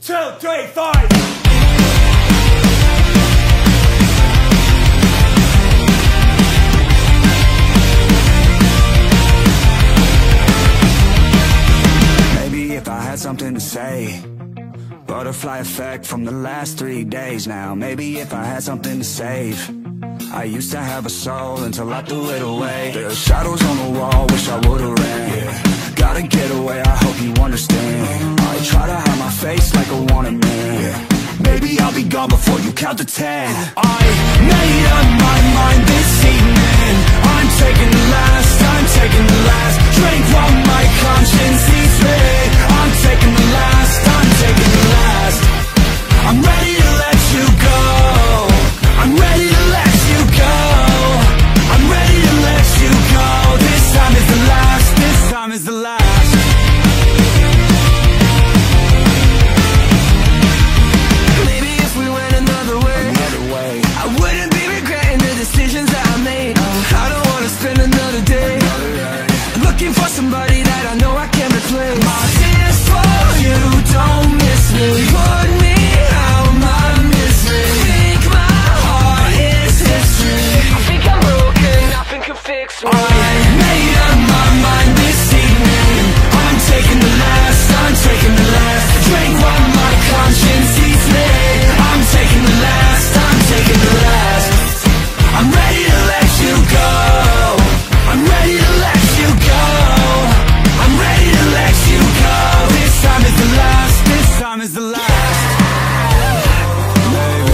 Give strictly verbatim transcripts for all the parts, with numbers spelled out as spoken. two, three, five. Something to say, butterfly effect from the last three days now. Maybe if I had something to save, I used to have a soul until I threw it away. There are shadows on the wall, wish I would've ran. Yeah. Gotta get away, I hope you understand. I try to hide my face like a wanted man. Yeah. Maybe I'll be gone before you count to ten. I made up my mind this evening. I'm taking the last, I'm taking the last drink from my conscience eats me. I'm taking the last, I'm taking the last. I'm ready to let you go. I'm ready to let you go. I'm ready to let you go. This time is the last, this time is the last. Maybe if we went another way, another way, I wouldn't be regretting the decisions that I made. I don't wanna spend another day, another day. Looking for somebody that I know I can replace. My don't miss me, put me out my misery. Think my heart is history. I think I'm broken, nothing can fix me. I made up my mind this evening. I'm taking the last, I'm taking the last drink while my conscience eats me. I'm taking the last, I'm taking the last. I'm ready to let you go. I'm ready to let you go. I'm ready to let you go. This time is the last. Time is the last. Maybe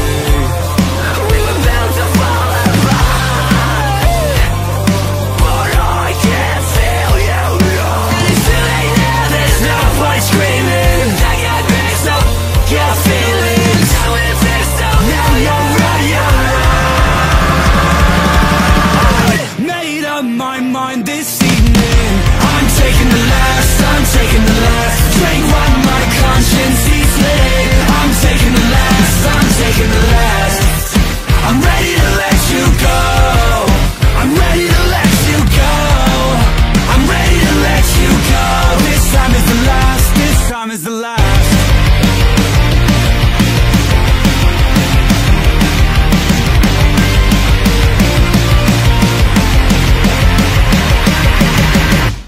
we were bound to fall apart, but I can't feel you now. And it's too late now. There's no point screaming. I got mixed up your feelings. I went mixed up. Now you're right, you're right. I made up my mind this evening. I'm taking the last. I'm taking the last. Drink one. I'm taking the last, I'm taking the last. I'm ready to let you go. I'm ready to let you go. I'm ready to let you go. This time is the last, this time is the last.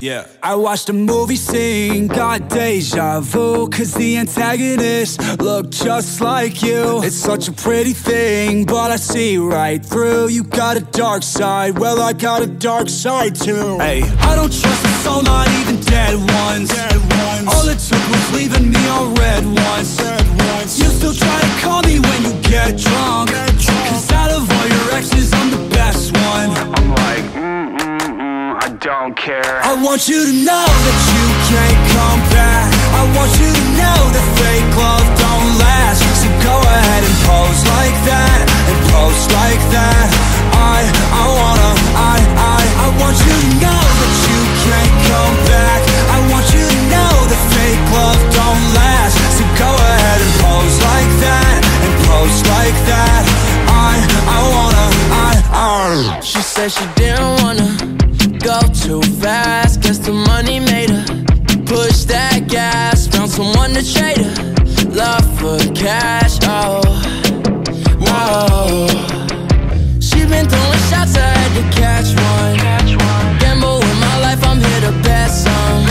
Yeah. I watched a movie scene, got deja vu, cause the antagonist looked just like you. It's such a pretty thing, but I see right through. You got a dark side, well I got a dark side too. Hey, I don't trust a soul, not even dead ones. Dead ones. All it took was leaving me on red once. You still try to call me when you get drunk, get drunk. Cause out of all your exes, I'm the best one. I'm like, mm-mm. Don't care. I want you to know that you can't come back. I want you to know that fake love don't last. So go ahead and pose like that, and pose like that. I, I wanna, I, I, I want you to know that you can't come back. I want you to know that fake love don't last. So go ahead and pose like that, and pose like that. I, I wanna, I, I. She said she didn't wanna go too fast, guess the money made her push that gas, found someone to trade her love for cash, oh, whoa. She been throwing shots, I had to catch one. Gamble with my life, I'm here to bet some.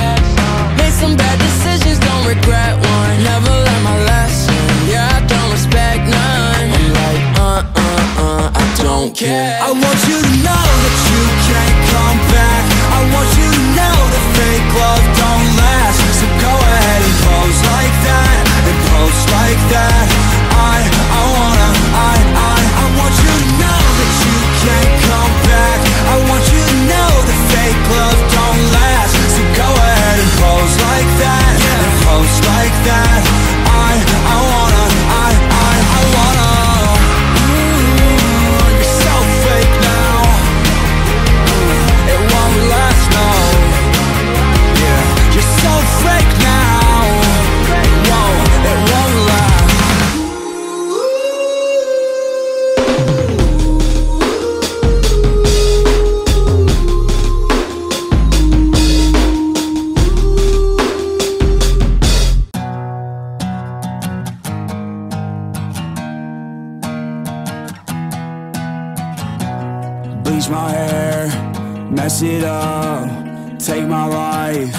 Made some bad decisions, don't regret one. Never learned my lesson, yeah, I don't respect none. I'm like, uh-uh-uh, I don't care. I want you to know that you can't come back. I want you to know that fake love don't last. So go ahead and pose like that, and pose like that. I, I wanna, I, I, I want you to know that you can't come back. I want you to know that fake love don't last. So go ahead and pose like that, and pose like that. I, I wanna, I, I, I wanna. Fake now, it won't, it won't last. bleach my hair, mess it up, take my life,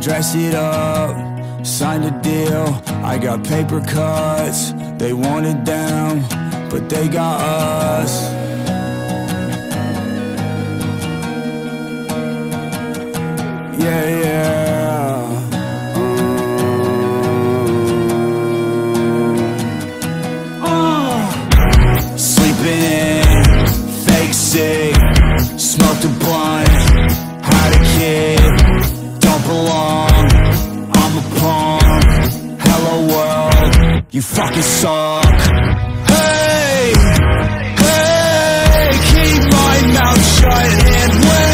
dress it up, sign the deal. I got paper cuts, they wanted them, but they got us. Yeah, yeah. Ooh. Uh. Sleeping in, fake sick, smoked a blunt, had a kid, don't belong, I'm a pawn, hello world, you fucking suck. Hey, hey, keep my mouth shut and wait.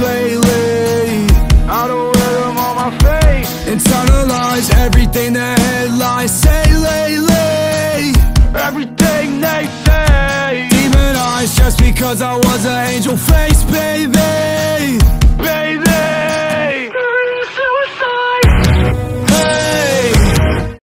Lately, I don't wear them on my face. Internalize everything the headlines say lately. Everything they say. Demonize just because I want.